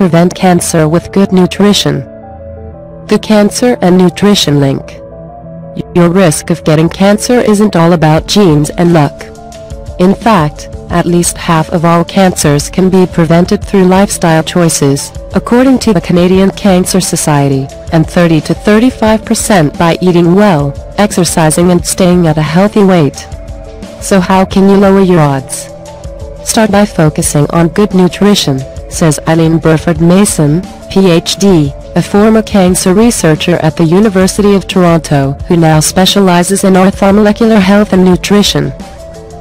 prevent cancer with good nutrition. The cancer and nutrition link. Your risk of getting cancer isn't all about genes and luck. In fact, at least half of all cancers can be prevented through lifestyle choices, according to the Canadian Cancer Society, and 30 to 35% by eating well, exercising and staying at a healthy weight. So how can you lower your odds? Start by focusing on good nutrition, says Aileen Burford-Mason, PhD, a former cancer researcher at the University of Toronto who now specializes in orthomolecular health and nutrition.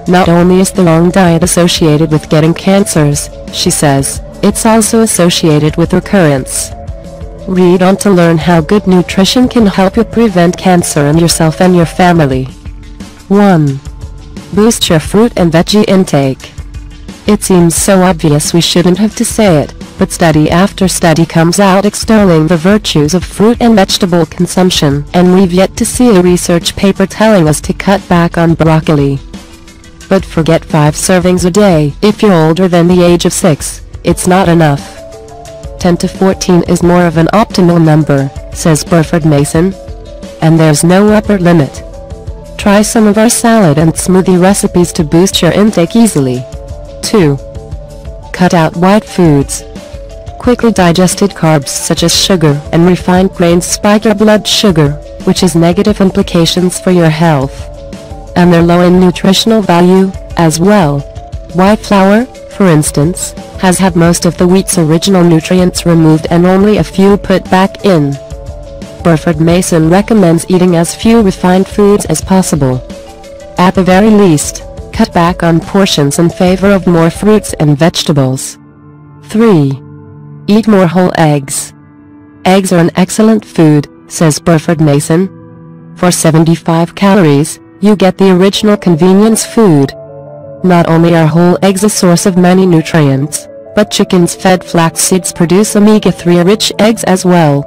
Not only is the wrong diet associated with getting cancers, she says, it's also associated with recurrence. Read on to learn how good nutrition can help you prevent cancer in yourself and your family. 1. Boost your fruit and veggie intake. It seems so obvious we shouldn't have to say it, but study after study comes out extolling the virtues of fruit and vegetable consumption, and we've yet to see a research paper telling us to cut back on broccoli. But forget 5 servings a day. If you're older than the age of 6, it's not enough. 10 to 14 is more of an optimal number, says Burford-Mason. And there's no upper limit. Try some of our salad and smoothie recipes to boost your intake easily. 2. Cut out white foods. Quickly digested carbs such as sugar and refined grains spike your blood sugar, which has negative implications for your health. And they're low in nutritional value as well. White flour, for instance, has had most of the wheat's original nutrients removed and only a few put back in. Burford-Mason recommends eating as few refined foods as possible. At the very least, cut back on portions in favor of more fruits and vegetables. 3. Eat more whole eggs. Eggs are an excellent food, says Burford-Mason. For 75 calories, you get the original convenience food. Not only are whole eggs a source of many nutrients, but chickens fed flax seeds produce omega-3 rich eggs as well.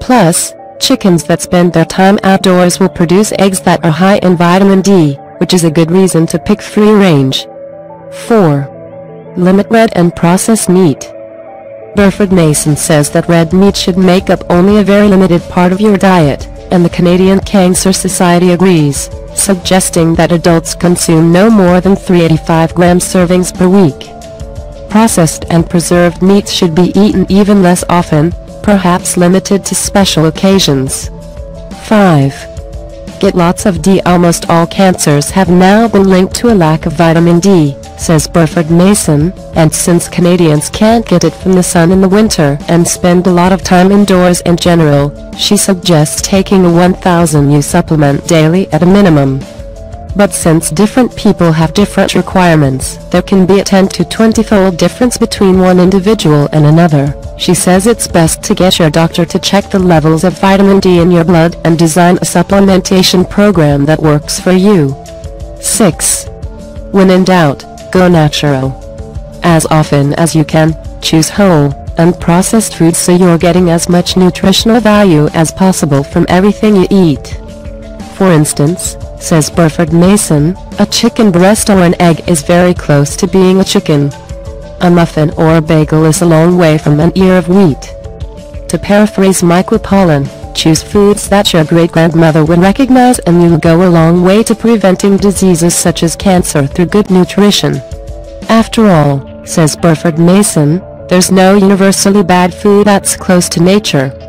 Plus, chickens that spend their time outdoors will produce eggs that are high in vitamin D, which is a good reason to pick free range. 4. Limit red and processed meat. Burford-Mason says that red meat should make up only a very limited part of your diet, and the Canadian Cancer Society agrees, suggesting that adults consume no more than 385-gram servings per week. Processed and preserved meats should be eaten even less often, perhaps limited to special occasions. 5. Get lots of D. Almost all cancers have now been linked to a lack of vitamin D, says Burford-Mason, and since Canadians can't get it from the sun in the winter and spend a lot of time indoors in general, she suggests taking a 1000 U supplement daily at a minimum. But since different people have different requirements, there can be a 10 to 20-fold difference between one individual and another. She says it's best to get your doctor to check the levels of vitamin D in your blood and design a supplementation program that works for you. 6. When in doubt, go natural. As often as you can, choose whole, unprocessed foods so you're getting as much nutritional value as possible from everything you eat. For instance, says Burford-Mason, a chicken breast or an egg is very close to being a chicken. A muffin or a bagel is a long way from an ear of wheat. To paraphrase Michael Pollan, choose foods that your great-grandmother would recognize and you'll go a long way to preventing diseases such as cancer through good nutrition. After all, says Burford-Mason, there's no universally bad food that's close to nature.